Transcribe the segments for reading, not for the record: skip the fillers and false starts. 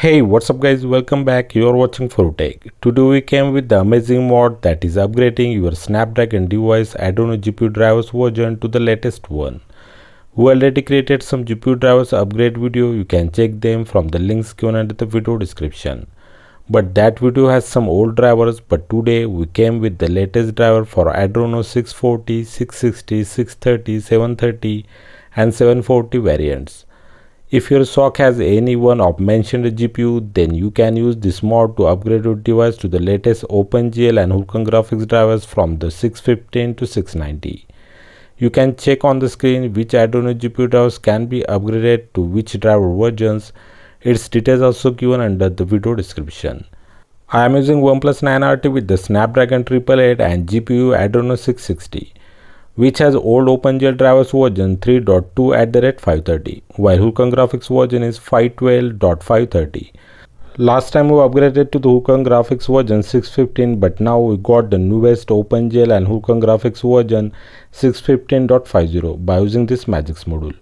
Hey, what's up guys, welcome back. You are watching 4U Tech. Today we came with the amazing mod that is upgrading your Snapdragon device Adreno GPU drivers version to the latest one. We already created some GPU drivers upgrade video. You can check them from the links given under the video description. But that video has some old drivers, but today we came with the latest driver for Adreno 640, 660, 630, 730 and 740 variants. If your SoC has any one of mentioned GPU, then you can use this mod to upgrade your device to the latest OpenGL and Vulkan graphics drivers from the 615 to 690. You can check on the screen which Adreno GPU drivers can be upgraded to which driver versions. Its details also given under the video description. I am using OnePlus 9RT with the Snapdragon 888 and GPU Adreno 660. which has old OpenGL drivers version 3.2 at the rate 530, while Vulkan graphics version is 512.530. Last time we upgraded to the Vulkan graphics version 615, but now we got the newest OpenGL and Vulkan graphics version 615.50 by using this Magisk module.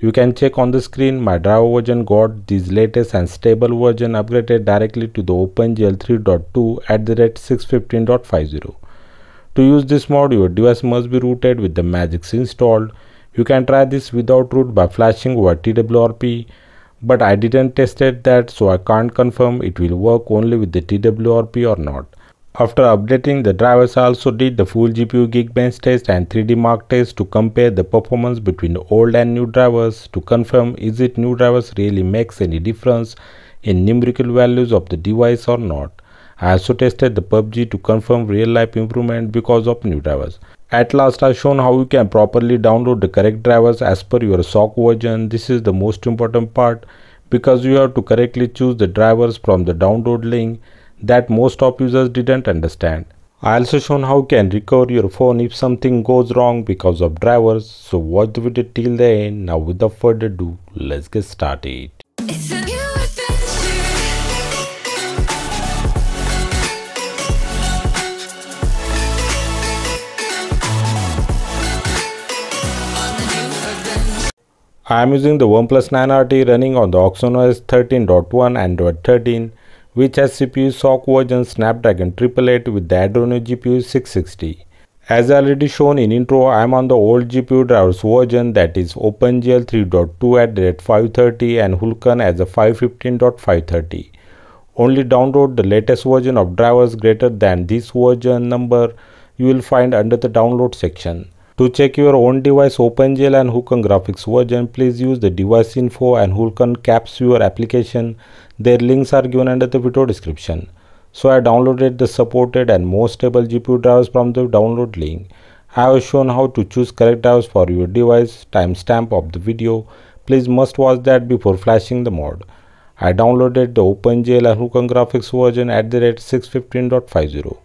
You can check on the screen, my driver version got this latest and stable version upgraded directly to the OpenGL 3.2 at the rate 615.50. To use this mod, your device must be rooted with the Magisk installed. You can try this without root by flashing over TWRP, but I didn't tested that, so I can't confirm it will work only with the TWRP or not. After updating the drivers, I also did the full GPU Geekbench test and 3DMark test to compare the performance between old and new drivers to confirm is it new drivers really makes any difference in numerical values of the device or not. I also tested the PUBG to confirm real-life improvement because of new drivers. At last, I've shown how you can properly download the correct drivers as per your SoC version. This is the most important part because you have to correctly choose the drivers from the download link that most top users didn't understand. I also shown how you can recover your phone if something goes wrong because of drivers. So watch the video till the end. Now without further ado, let's get started. I am using the OnePlus 9RT running on the OxygenOS 13.1 Android 13, which has CPU SoC version Snapdragon 888 with the Adreno GPU 660. As already shown in intro, I am on the old GPU drivers version that is OpenGL 3.2 at the rate 530 and Vulkan as a 515.530. Only download the latest version of drivers greater than this version number you will find under the download section. To check your own device OpenGL and Vulkan graphics version, please use the Device Info and Vulkan Caps Viewer application. Their links are given under the video description. So I downloaded the supported and most stable GPU drivers from the download link. I have shown how to choose correct drivers for your device. Timestamp of the video. Please must watch that before flashing the mod. I downloaded the OpenGL and Vulkan graphics version at the rate 615.50.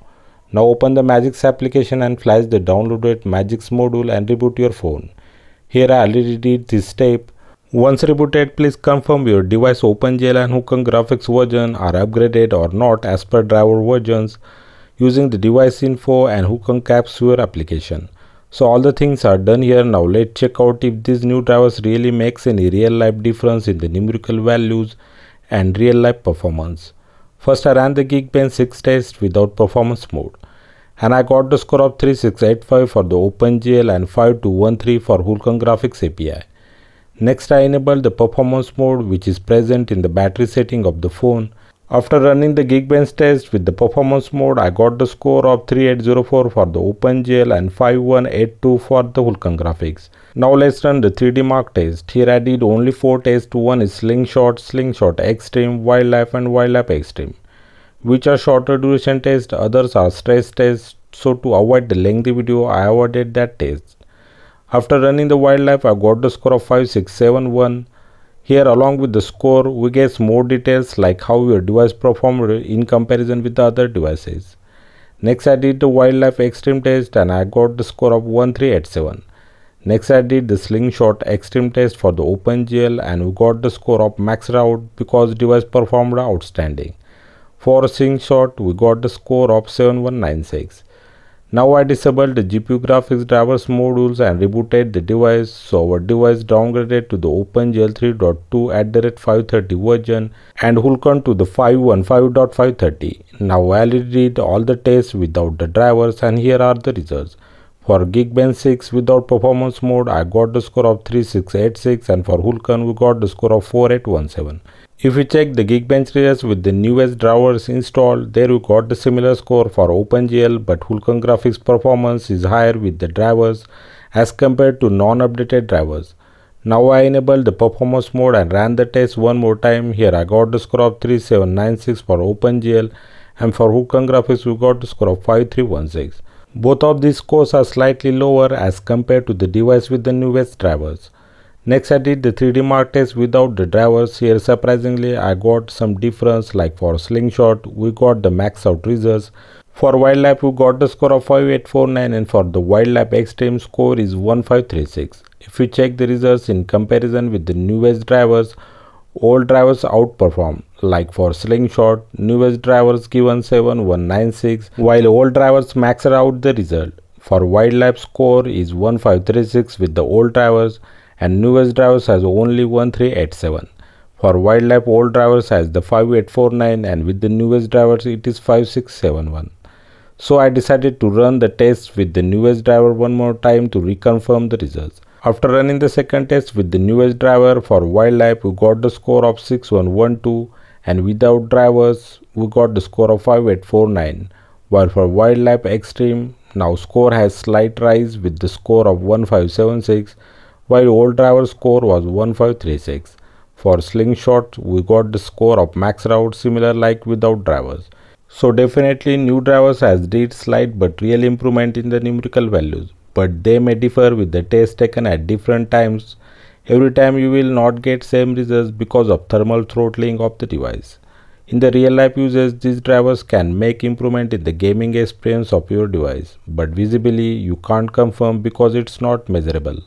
Now open the Magisk application and flash the downloaded Magisk module and reboot your phone. Here I already did this step. Once rebooted, please confirm your device OpenGL and Vulkan graphics version are upgraded or not as per driver versions using the Device Info and Vulkan Caps Viewer application. So all the things are done here. Now let's check out if these new drivers really makes any real life difference in the numerical values and real life performance. First I ran the Geekbench 6 test without performance mode and I got the score of 3685 for the OpenGL and 5213 for Vulkan graphics API. Next I enabled the performance mode which is present in the battery setting of the phone. After running the Geekbench test with the performance mode, I got the score of 3804 for the OpenGL and 5182 for the Vulkan graphics. Now let's run the 3DMark test. Here I did only 4 tests. One is Slingshot, Slingshot Extreme, Wildlife and Wildlife Extreme, which are shorter duration tests. Others are stress tests, so to avoid the lengthy video I avoided that test. After running the Wildlife, I got the score of 5671. Here along with the score we get more details like how your device performed in comparison with the other devices. Next I did the Wildlife Extreme test and I got the score of 1387. Next I did the Slingshot Extreme test for the OpenGL and we got the score of maxed out because device performed outstanding. For Slingshot we got the score of 7196. Now I disabled the GPU graphics drivers modules and rebooted the device, so our device downgraded to the OpenGL 3.2 530 version and Vulkan to the 5.1.5.530. Now I did all the tests without the drivers and here are the results. For Geekbench 6 without performance mode I got the score of 3686 and for Vulkan we got the score of 4817. If we check the Geekbench results with the newest drivers installed, there we got the similar score for OpenGL, but Vulkan graphics performance is higher with the drivers as compared to non-updated drivers. Now I enabled the performance mode and ran the test one more time. Here I got the score of 3796 for OpenGL and for Vulkan graphics we got the score of 5316. Both of these scores are slightly lower as compared to the device with the newest drivers. Next I did the 3DMark test without the drivers. Here surprisingly I got some difference, like for Slingshot we got the max out results. For Wildlife we got the score of 5849 and for the Wildlife Extreme score is 1536. If we check the results in comparison with the newest drivers, old drivers outperform. Like for Slingshot, newest drivers given 7196 while old drivers maxed out the result. For Wildlife score is 1536 with the old drivers and newest drivers has only 1387. For Wildlife old drivers has the 5849 and with the newest drivers it is 5671. So I decided to run the test with the newest driver one more time to reconfirm the results. After running the second test with the newest driver, for Wildlife we got the score of 6112 and without drivers we got the score of 5849, while for Wildlife Extreme now score has slight rise with the score of 1576 while old driver score was 1536. For Slingshot we got the score of maxed out similar like without drivers. So definitely new drivers has did slight but real improvement in the numerical values, but they may differ with the test taken at different times. Every time you will not get same results because of thermal throttling of the device. In the real life usage these drivers can make improvement in the gaming experience of your device, but visibly you can't confirm because it's not measurable.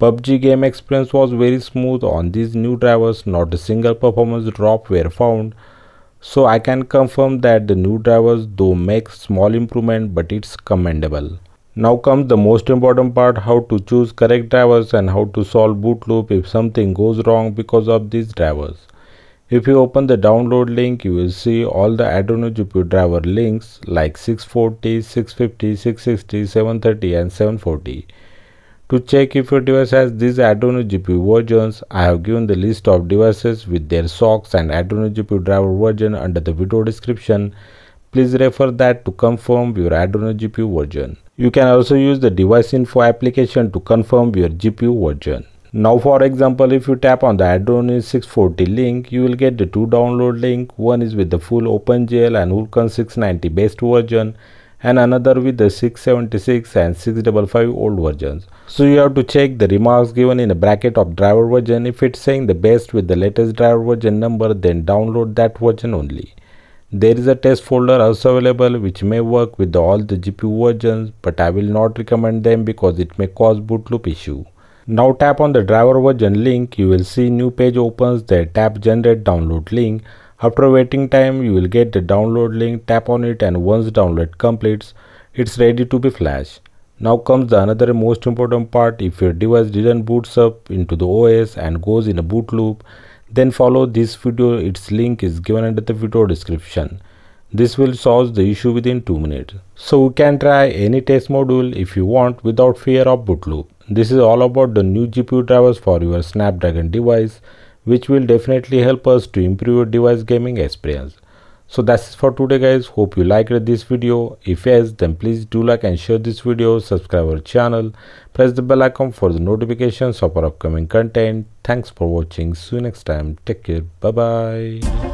PUBG game experience was very smooth on these new drivers, not a single performance drop were found. So I can confirm that the new drivers though make small improvement, but it's commendable. Now comes the most important part, how to choose correct drivers and how to solve boot loop if something goes wrong because of these drivers. If you open the download link you will see all the Adreno GPU driver links like 640, 650, 660, 730 and 740. To check if your device has these Adreno GPU versions, I have given the list of devices with their socks and Adreno GPU driver version under the video description. Please refer that to confirm your Adreno GPU version. You can also use the Device Info application to confirm your GPU version. Now for example, if you tap on the Adreno 640 link, you will get the two download link. One is with the full OpenGL and Vulkan 690 based version, and another with the 676 and 655 old versions. So you have to check the remarks given in a bracket of driver version. If it's saying the best with the latest driver version number, then download that version only. There is a test folder also available which may work with all the GPU versions, but I will not recommend them because it may cause boot loop issue. Now tap on the driver version link, you will see new page opens there, tap generate download link. After waiting time you will get the download link, tap on it and once download completes, it's ready to be flashed. Now comes the another most important part, if your device didn't boots up into the OS and goes in a boot loop, then follow this video, its link is given under the video description. This will solve the issue within 2 minutes. So you can try any test module if you want without fear of boot loop. This is all about the new GPU drivers for your Snapdragon device, which will definitely help us to improve your device gaming experience. So that's it for today guys, hope you liked this video. If yes, then please do like and share this video, subscribe our channel, press the bell icon for the notifications of our upcoming content. Thanks for watching, see you next time, take care, bye bye.